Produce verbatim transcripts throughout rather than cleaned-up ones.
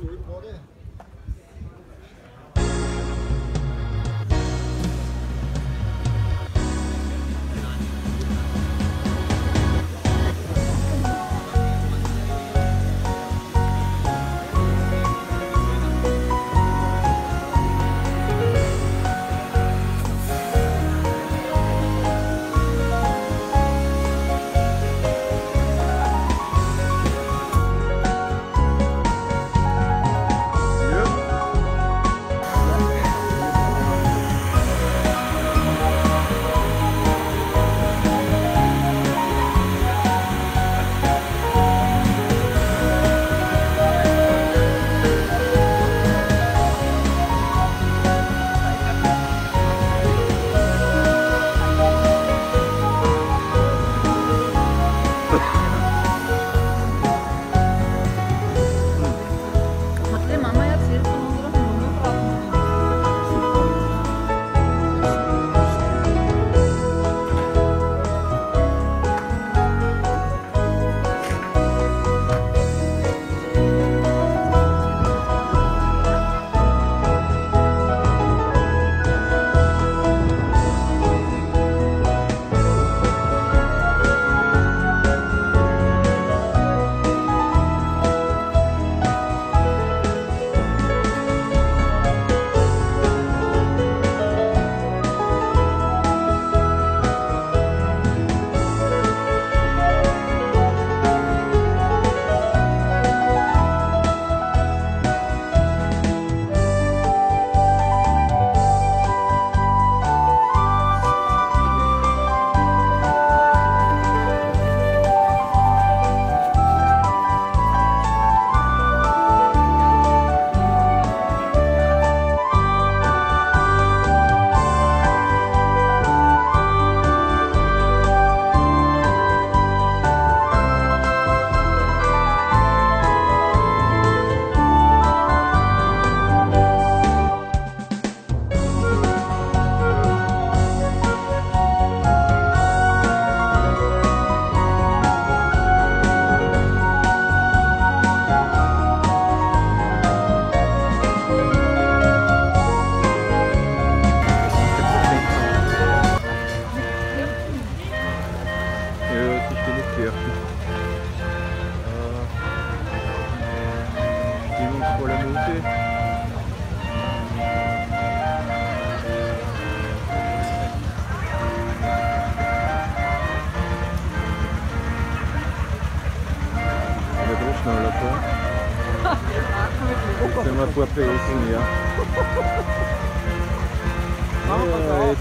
fluid body.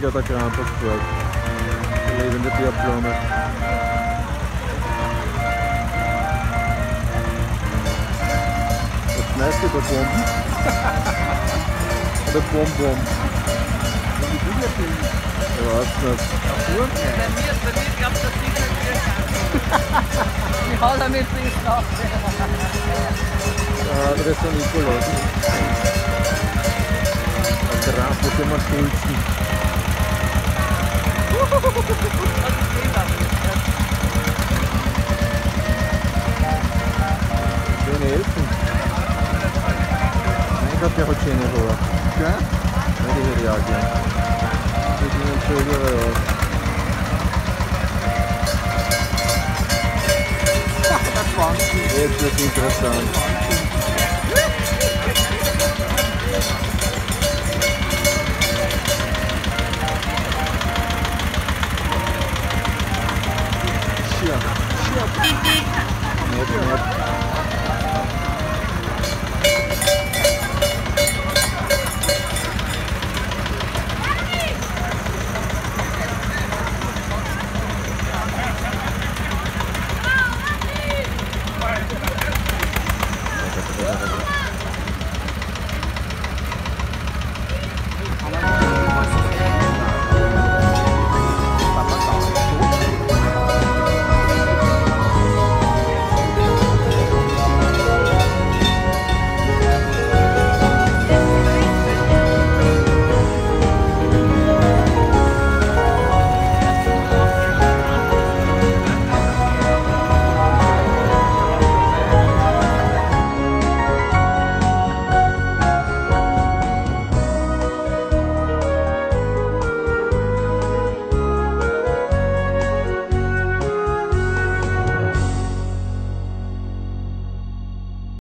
Jetzt geht der Krampus zurück. Lebende Tierpflaume. Was schmeißt du da Bomben? Oder Bonbon? Ich weiß nicht. Bei mir, bei mir gab es das Ding nicht. Ich hau damit nicht drauf. Ah, das ist ein Nikolaus. Der Krampus immer schulzen. Das ist schöne Elfen. Ich glaube, der hat schöne Haare. Ja? Ja, die hätte ich auch gern. Die sehen schön aus. Das war schön. Jetzt wird es interessant. Нет, нет.